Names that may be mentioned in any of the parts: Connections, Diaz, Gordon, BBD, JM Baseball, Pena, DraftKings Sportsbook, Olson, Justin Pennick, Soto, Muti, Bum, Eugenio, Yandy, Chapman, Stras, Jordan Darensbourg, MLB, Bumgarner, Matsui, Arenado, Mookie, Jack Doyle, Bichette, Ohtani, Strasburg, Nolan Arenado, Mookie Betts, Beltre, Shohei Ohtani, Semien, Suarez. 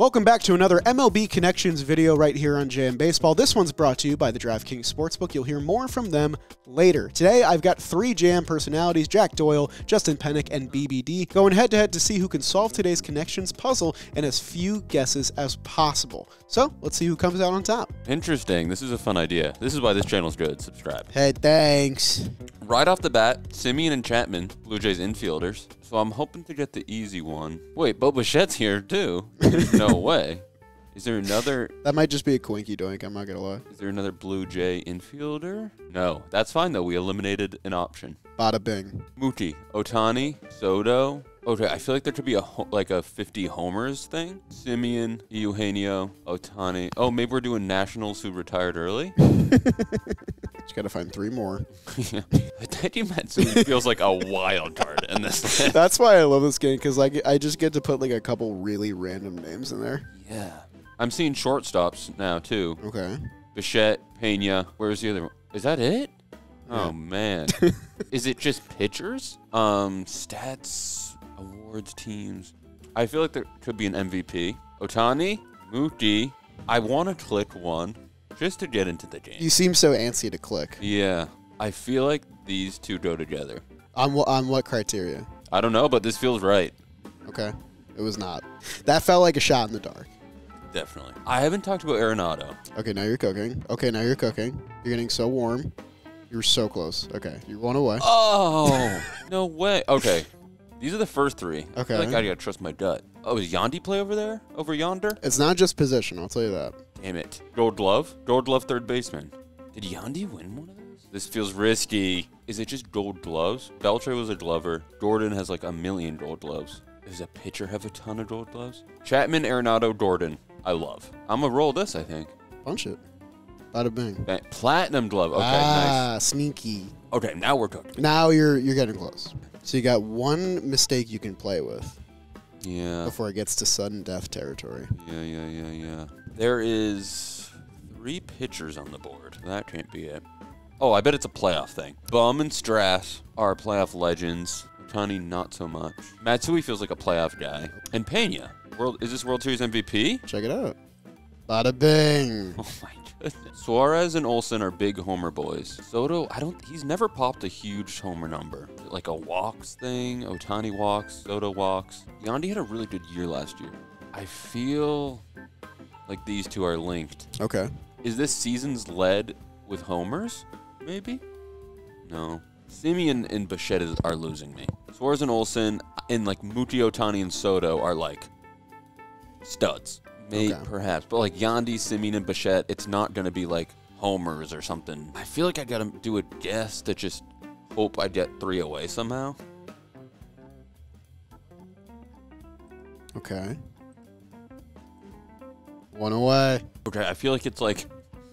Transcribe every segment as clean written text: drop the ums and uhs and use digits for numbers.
Welcome back to another MLB Connections video right here on JM Baseball. This one's brought to you by the DraftKings Sportsbook. You'll hear more from them later. Today, I've got three JM personalities, Jack Doyle, Justin Pennick, and BBD, going head-to-head to see who can solve today's Connections puzzle in as few guesses as possible. So, let's see who comes out on top. Interesting. This is a fun idea. This is why this channel's good. Subscribe. Hey, thanks. Right off the bat, Semien and Chapman, Blue Jays infielders. So I'm hoping to get the easy one. Wait, but Bichette's here too. No way. Is there another? That might just be a coinky doink. I'm not gonna lie. Is there another Blue Jay infielder? No, that's fine though. We eliminated an option. Bada bing. Muti, Ohtani, Soto. Okay, I feel like there could be a 50 homers thing. Semien, Eugenio, Ohtani. Oh, maybe we're doing Nationals who retired early. Just gotta find three more. Yeah. Matsui feels like a wild card in this list. That's why I love this game, because I just get to put like a couple really random names in there. Yeah. I'm seeing shortstops now too. Okay. Bichette, Pena. Where's the other one? Is that it? Yeah. Oh man. Is it just pitchers? Stats, awards, teams. I feel like there could be an MVP. Ohtani, Mookie. I wanna click one. Just to get into the game. You seem so antsy to click. Yeah. I feel like these two go together. On what criteria? I don't know, but this feels right. Okay. It was not. That felt like a shot in the dark. Definitely. I haven't talked about Arenado. Okay, now you're cooking. Okay, now you're cooking. You're getting so warm. You're so close. Okay, you're one away. Oh, no way. Okay. These are the first three. Okay. I feel like I gotta trust my gut. Oh, is Yandy play over there? Over yonder? It's not just position, I'll tell you that. Damn it. Gold glove? Gold glove third baseman. Did Yandy win one of those? This feels risky. Is it just gold gloves? Beltre was a glover. Gordon has like a million gold gloves. Does a pitcher have a ton of gold gloves? Chapman, Arenado, Gordon. I love. I'm gonna roll this, I think. Punch it. Bada bing. That platinum glove. Okay, nice. Ah, sneaky. Okay, now we're cooked. Now you're getting close. So you got one mistake you can play with. Yeah. Before it gets to sudden death territory. Yeah. There is three pitchers on the board. That can't be it. Oh, I bet it's a playoff thing. Bum and Stras are playoff legends. Ohtani, not so much. Matsui feels like a playoff guy. And Pena. Is this World Series MVP? Check it out. Bada bing. Oh, my goodness. Suarez and Olson are big homer boys. Soto, he's never popped a huge homer number. Like a walks thing. Ohtani walks. Soto walks. Yandy had a really good year last year. I feel like these two are linked. Okay. Is this season's led with homers? Maybe? No. Semien and Bichette are losing me. Suarez and Olson and like Muti, Ohtani, and Soto are like studs. Maybe, okay. Perhaps. But like Yandy, Semien, and Bichette, it's not going to be like homers or something. I feel like I got to do a guess to just hope I get three away somehow. Okay. One away. Okay, I feel like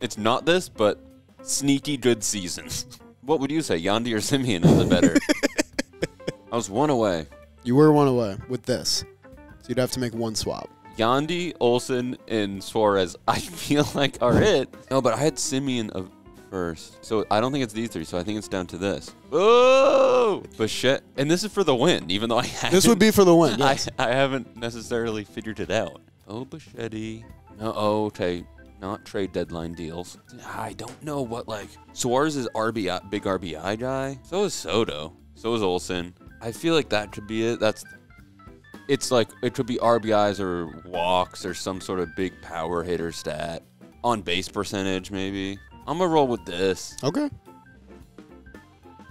it's not this, but sneaky good seasons. What would you say? Yandy or Semien is the better? I was one away. You were one away with this. So you'd have to make one swap. Yandy, Olson, and Suarez, I feel like are it. No, but I had Semien of first. So I don't think it's these three, so I think it's down to this. Oh! Bichette. And this is for the win, even though I haven't. This would be for the win, yes. I haven't necessarily figured it out. Oh, Bichette. No, okay. Not trade deadline deals. I don't know what, like. Suarez is RBI, big RBI guy. So is Soto. So is Olson. I feel like that could be it. It's like it could be RBIs or walks or some sort of big power hitter stat. On base percentage, maybe. I'm going to roll with this. Okay.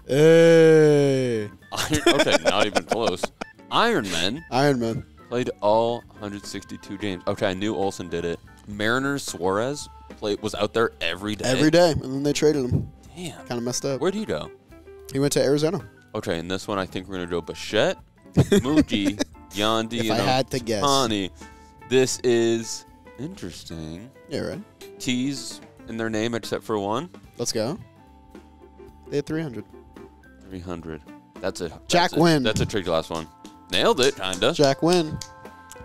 Hey. Okay, not even close. Iron Man. Played all 162 games. Okay, I knew Olson did it. Mariners, Suarez was out there every day. Every day, and then they traded him. Damn. Kind of messed up. Where'd he go? He went to Arizona. Okay, and this one I think we're going to go Bichette, Mookie, Yandy, if I had to guess. Ohtani. This is interesting. Yeah, right. T's in their name except for one. Let's go. They had 300. 300. That's a Jack win. That's a tricky last one. Nailed it, kinda. Jack win.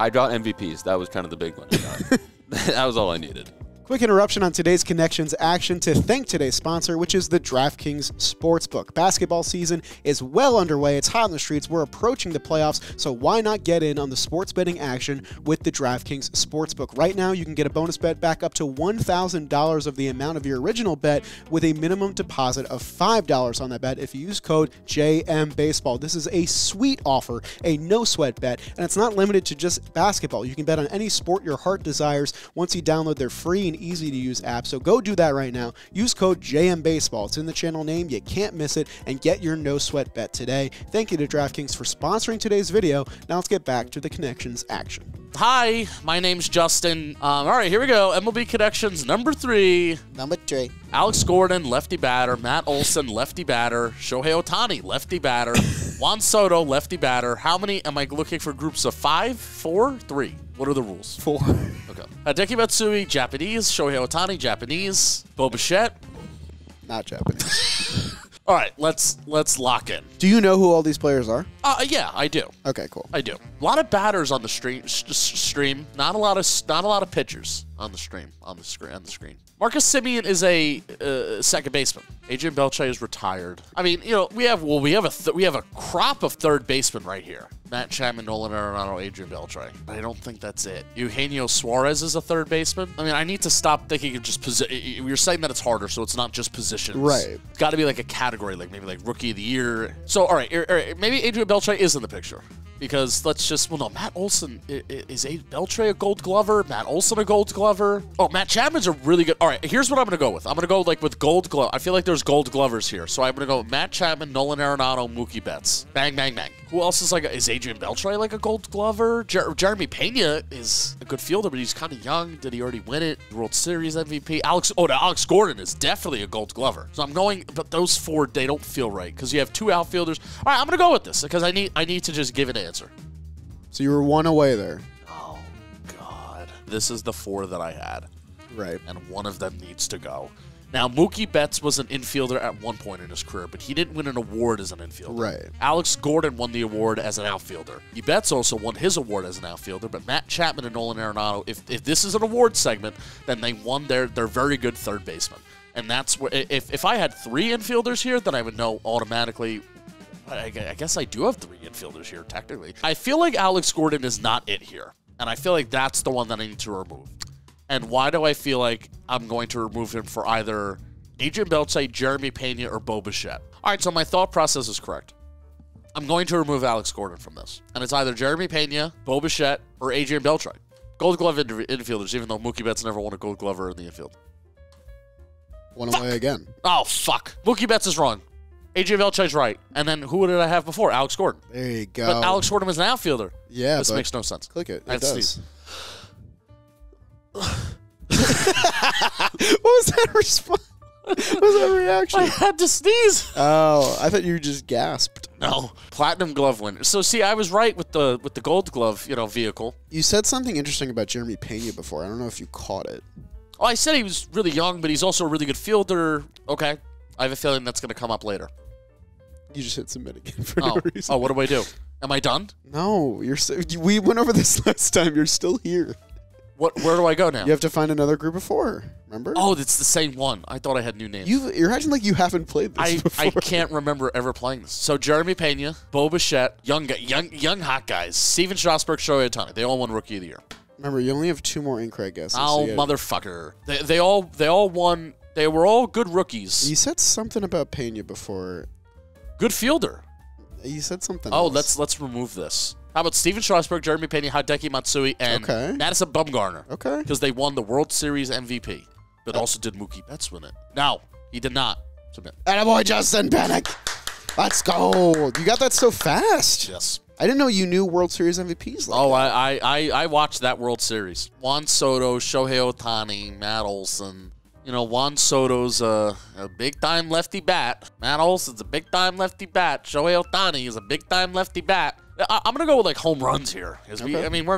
I got MVPs. That was kind of the big one I got. That was all I needed. Quick interruption on today's Connections action to thank today's sponsor, which is the DraftKings Sportsbook. Basketball season is well underway. It's hot in the streets. We're approaching the playoffs, so why not get in on the sports betting action with the DraftKings Sportsbook? Right now, you can get a bonus bet back up to $1,000 of the amount of your original bet with a minimum deposit of $5 on that bet if you use code JM Baseball. This is a sweet offer, a no-sweat bet, and it's not limited to just basketball. You can bet on any sport your heart desires once you download their free and easy-to-use app. So go do that right now. Use code JM Baseball. It's in the channel name. You can't miss it, and get your no-sweat bet today. Thank you to DraftKings for sponsoring today's video. Now let's get back to the Connections action. Hi, my name's Justin. All right, here we go. MLB Connections number 3. Number 3. Alex Gordon, lefty batter. Matt Olson, lefty batter. Shohei Ohtani, lefty batter. Juan Soto, lefty batter. How many am I looking for? Groups of 5, 4, 3. What are the rules? 4. Okay. Hideki Matsui, Japanese. Shohei Ohtani, Japanese. Bichette, not Japanese. All right, let's lock in. Do you know who all these players are? Yeah, I do. Okay, cool. I do. A lot of batters on the stream. Not a lot of pitchers on the stream. On the screen. Marcus Semien is a second baseman. Adrian Beltre is retired. I mean, you know, we have a crop of third basemen right here. Matt Chapman, Nolan Arenado, Adrian Beltre. I don't think that's it. Eugenio Suarez is a third baseman. I mean, I need to stop thinking of just position. You're saying that it's harder, so it's not just positions. Right. It's got to be like a category, like maybe like Rookie of the Year. So, all right. Maybe Adrian Beltre is in the picture. Because let's just, well, no, Matt Olson, is Beltre a gold glover? Matt Olson a gold glover? Oh, Matt Chapman's a really good, all right, here's what I'm going to go with. I'm going to go, like, with gold glove. I feel like there's gold glovers here. So I'm going to go with Matt Chapman, Nolan Arenado, Mookie Betts. Bang, bang, bang. Who else is, like, is Adrian Beltre, like, a gold glover? Jeremy Pena is a good fielder, but he's kind of young. Did he already win it? World Series MVP. Alex Gordon is definitely a gold glover. So I'm going, but those 4, they don't feel right because you have 2 outfielders. All right, I'm going to go with this because I need to just give it answer. So you were 1 away there. Oh, God. This is the 4 that I had. Right. And 1 of them needs to go. Now, Mookie Betts was an infielder at one point in his career, but he didn't win an award as an infielder. Right. Alex Gordon won the award as an outfielder. Betts also won his award as an outfielder, but Matt Chapman and Nolan Arenado, if this is an award segment, then they won their very good third baseman. And that's where, if I had 3 infielders here, then I would know automatically. I guess I do have 3 infielders here, technically. I feel like Alex Gordon is not it here, and I feel like that's the one that I need to remove. And why do I feel like I'm going to remove him for either Adrian Beltre, Jeremy Pena, or Bo Bichette? All right, so my thought process is correct. I'm going to remove Alex Gordon from this, and it's either Jeremy Pena, Bo Bichette, or Adrian Beltre. Gold Glove infielders, even though Mookie Betts never won a Gold Glover in the infield. One away again. Oh, fuck. Mookie Betts is wrong. AJ Beltre's right. And then who did I have before? Alex Gordon. There you go. But Alex Gordon was an outfielder. Yeah, this makes no sense. Click it. It does. What was that response? What was that reaction? I had to sneeze. Oh, I thought you just gasped. No. Platinum glove winner. So, see, I was right with the gold glove, you know, vehicle. You said something interesting about Jeremy Pena before. I don't know if you caught it. Oh, I said he was really young, but he's also a really good fielder. Okay. I have a feeling that's going to come up later. You just hit submit again for no reason. Oh, what do I do? Am I done? No, we went over this last time. You're still here. What? Where do I go now? You have to find another group of 4. Remember? Oh, it's the same one. I thought I had new names. You're acting like you haven't played this before. I can't remember ever playing this. So Jeremy Pena, Bo Bichette, young hot guys, Steven Strasburg, Shohei Ohtani. They all won Rookie of the Year. Remember, you only have 2 more incorrect guesses. Oh, so motherfucker! They all won. They were all good rookies. You said something about Pena before. Good fielder. You said something. Oh, else. let's remove this. How about Steven Strasburg, Jeremy Pena, Hideki Matsui, and Madison Bumgarner? Okay. Because they won the World Series MVP. But also did Mookie Betts win it? No, he did not. Submit. Attaboy, Justin Pennick. Let's go. You got that so fast. Yes. I didn't know you knew World Series MVPs like that. I watched that World Series. Juan Soto, Shohei Ohtani, Matt Olson. You know, Juan Soto's a big-time lefty bat. Matt Olson's a big-time lefty bat. Shohei Ohtani is a big-time lefty bat. I'm gonna go with like home runs here. I mean, we're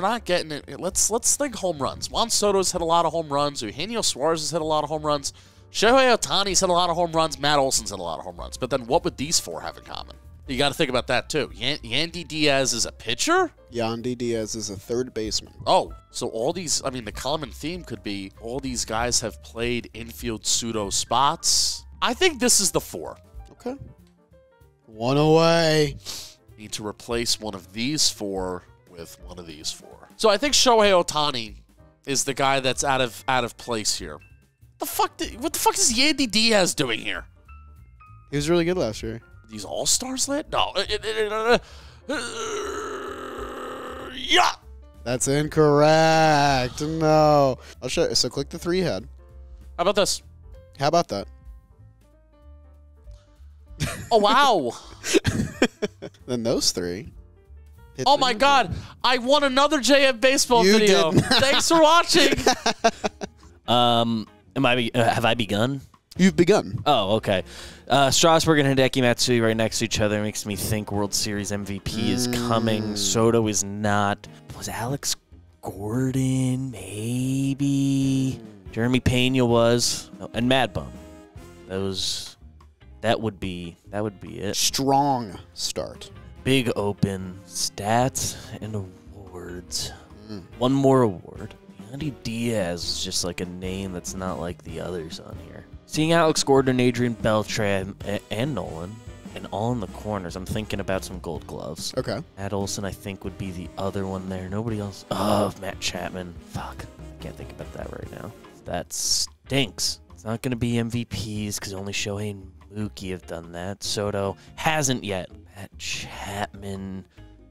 not getting it. Let's think home runs. Juan Soto's hit a lot of home runs. Eugenio Suarez has hit a lot of home runs. Shohei Ohtani's hit a lot of home runs. Matt Olson's hit a lot of home runs. But then, what would these 4 have in common? You got to think about that, too. Yandy Diaz is a pitcher? Yandy Diaz is a third baseman. Oh, so all these, I mean, the common theme could be all these guys have played infield pseudo spots. I think this is the four. Okay. One away. Need to replace one of these four with one of these four. So I think Shohei Ohtani is the guy that's out of place here. What the fuck is Yandy Diaz doing here? He was really good last year. These all-stars lit? No. Yeah. That's incorrect. No. I'll show you. So click the three head. How about this? How about that? Oh, wow. Then those three. Oh, my God. I won another JM Baseball video. Thanks for watching. Have I begun? You've begun. Oh, okay. Strasburg and Hideki Matsui right next to each other makes me think World Series MVP is coming. Soto is not. Was Alex Gordon? Maybe. Jeremy Pena was. Oh, and Mad Bum. That would be it. Strong start. Big open stats and awards. One more award. Yandy Diaz is just like a name that's not like the others on here. Seeing Alex Gordon, Adrian Beltre, and Nolan, and all in the corners, I'm thinking about some Gold Gloves. Okay. Matt Olson, I think, would be the other one there. Nobody else. Oh, Matt Chapman. Fuck. I can't think about that right now. That stinks. It's not going to be MVPs because only Shohei and Mookie have done that. Soto hasn't yet. Matt Chapman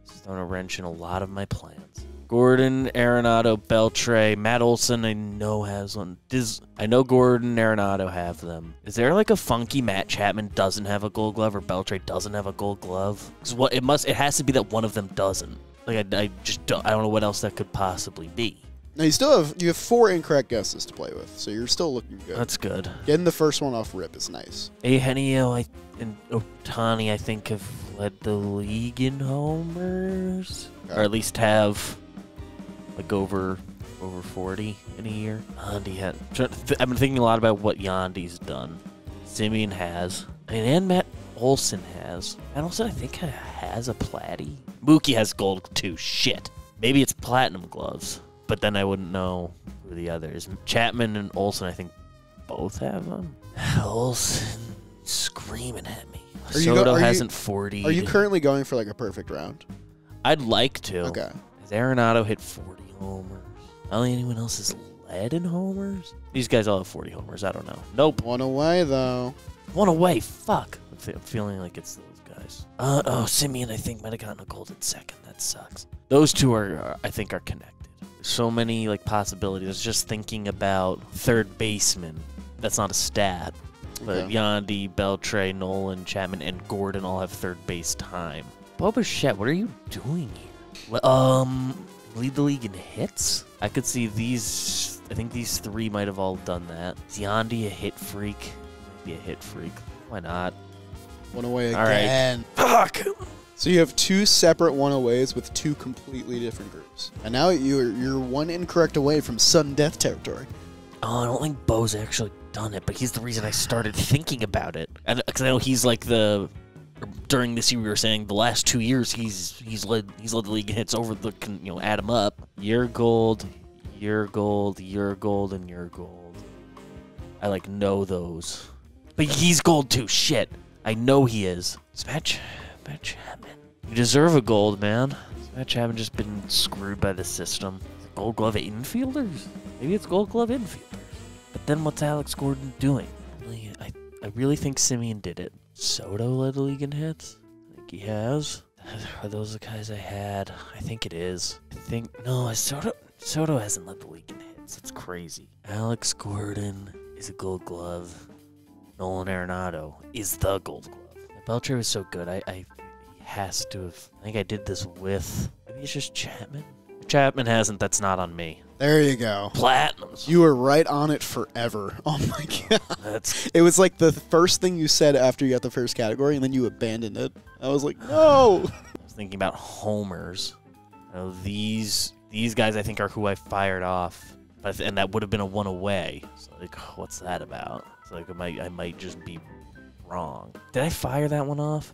has thrown a wrench in a lot of my plans. Gordon, Arenado, Beltre, Matt Olson, I know has one. I know Gordon, Arenado have them. Is there like a funky Matt Chapman doesn't have a Gold Glove or Beltre doesn't have a Gold Glove? Because what it has to be that one of them doesn't. Like I don't know what else that could possibly be. Now you have four incorrect guesses to play with, so you're still looking good. That's good. Getting the first one off rip is nice. Eugenio and Ohtani, I think, have led the league in homers, or at least have. Like over 40 in a year. Yandy had. I've been thinking a lot about what Yandy's done. Semien has, and Matt Olson has. Matt Olson, I think, has a platy. Mookie has gold too. Shit. Maybe it's platinum gloves, but then I wouldn't know who the other is. Chapman and Olson, I think, both have them. Olson screaming at me. Soto hasn't 40. Are you currently going for like a perfect round? I'd like to. Okay. Arenado hit 40 homers. Not only anyone else is led in homers. These guys all have 40 homers. I don't know. Nope. One away, though. One away. Fuck. I'm feeling like it's those guys. Oh, Semien, I think, might have gotten a gold at second. That sucks. Those two are, I think, are connected. So many, like, possibilities. Just thinking about third baseman. That's not a stat. But okay. Yandy, Beltre, Nolan, Chapman, and Gordon all have third base time. Bichette, what are you doing here? Lead the league in hits? I could see these. I think these three might have all done that. Is Yandy a hit freak? Be a hit freak. Why not? One away again. All right. Fuck! So you have two separate one aways with two completely different groups. And now you're one incorrect away from sudden death territory. Oh, I don't think Bo's actually done it, but he's the reason I started thinking about it. Because I know he's like the... During this year, we were saying the last 2 years he's led the league in hits over the add them up. Your gold, and your gold. I like know those, but he's gold too. Shit, I know he is. Matt Chapman, you deserve a gold, man. Matt Chapman just been screwed by the system. Gold Glove infielders? Maybe it's Gold Glove infielders. But then what's Alex Gordon doing? I really think Semien did it. Soto led the league in hits? I think he has. Are those the guys I had? I think it is. I think... No, Soto hasn't led the league in hits. That's crazy. Alex Gordon is a Gold Glove. Nolan Arenado is the Gold Glove. Beltre was so good. He has to have... I think I did this with... Maybe it's just Chapman? If Chapman hasn't, that's not on me. There you go. Platinums. You were right on it forever. Oh, my God. It was like the first thing you said after you got the first category, and then you abandoned it. I was like, no. I was thinking about homers. Now, these guys, I think, are who I fired off. And that would have been a one away. So, like, what's that about? It's like I might just be wrong. Did I fire that one off?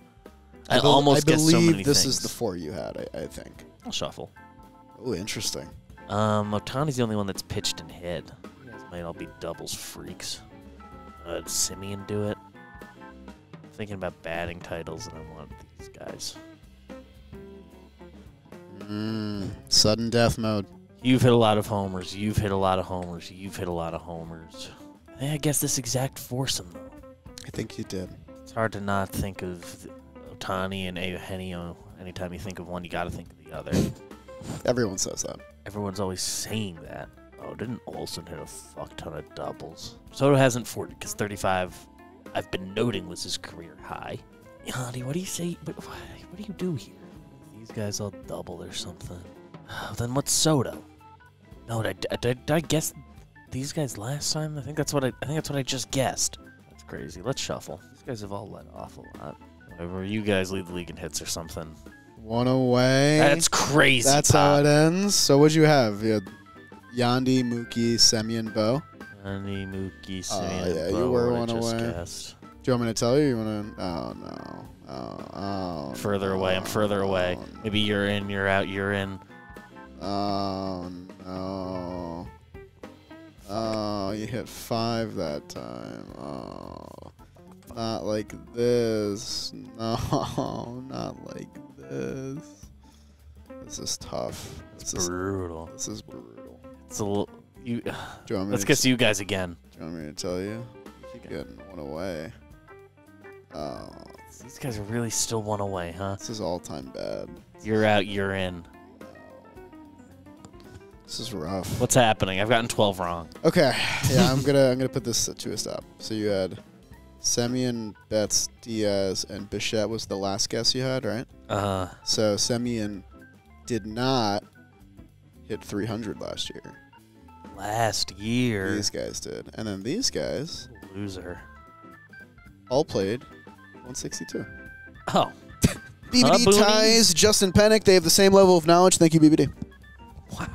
I almost guessed so many things. I believe this is the four you had, I think. I'll shuffle. Oh, interesting. Ohtani's the only one that's pitched and hit. You guys might all be doubles freaks. Did Semien do it? I'm thinking about batting titles, and I want these guys. Sudden death mode. You've hit a lot of homers. You've hit a lot of homers. You've hit a lot of homers. I guess this exact foursome, though. I think you did. It's hard to not think of Ohtani and Eugenio. Anytime you think of one, you got to think of the other. Everyone says that. Everyone's always saying that. Oh, didn't Olson hit a fuck ton of doubles? Soto hasn't 40 because 35, I've been noting, was his career high. Yandy, what do you say? What do you do here? These guys all double or something. Then what's Soto? No, did I guess these guys last time? I think that's what I just guessed. That's crazy. Let's shuffle. These guys have all let off a lot. Whatever, you guys lead the league in hits or something. One away. That's crazy. That's how it ends. So what'd you have? You had Yandy, Mookie, Semien, Bo. Yandy, Mookie, Semien, yeah, Bo. You were one away. Guessed. Do you want me to tell you? You want to? Oh no. Oh. Further away. I'm further away. No. Maybe you're in. You're out. You're in. Oh no. Oh, you hit 5 that time. Oh, not like this. No, not like this. This is tough. This is brutal. This is brutal. It's a little. You. Let's guess you guys again. Do you want me to tell you? Keep getting one away. Oh, these guys are really still one away, huh? This is all time bad. You're out. You're in. This is rough. What's happening? I've gotten 12 wrong. Okay, yeah, I'm gonna put this to a stop. So you had Semien, Betts, Diaz, and Bichette was the last guess you had, right? Uh-huh. So Semien did not hit 300 last year. Last year. These guys did, and then these guys. Loser. All played 162. Oh. BBD ties Justin Pennick. They have the same level of knowledge. Thank you, BBD. Wow.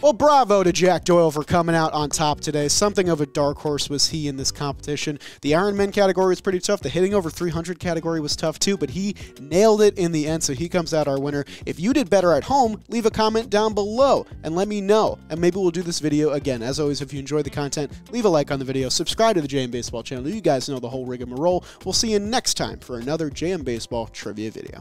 Well, bravo to Jack Doyle for coming out on top today. Something of a dark horse was he in this competition. The Ironman category was pretty tough. The hitting over 300 category was tough too, but he nailed it in the end, so he comes out our winner. If you did better at home, leave a comment down below and let me know, and maybe we'll do this video again. As always, if you enjoyed the content, leave a like on the video. Subscribe to the JM Baseball channel. You guys know the whole rigmarole. We'll see you next time for another JM Baseball trivia video.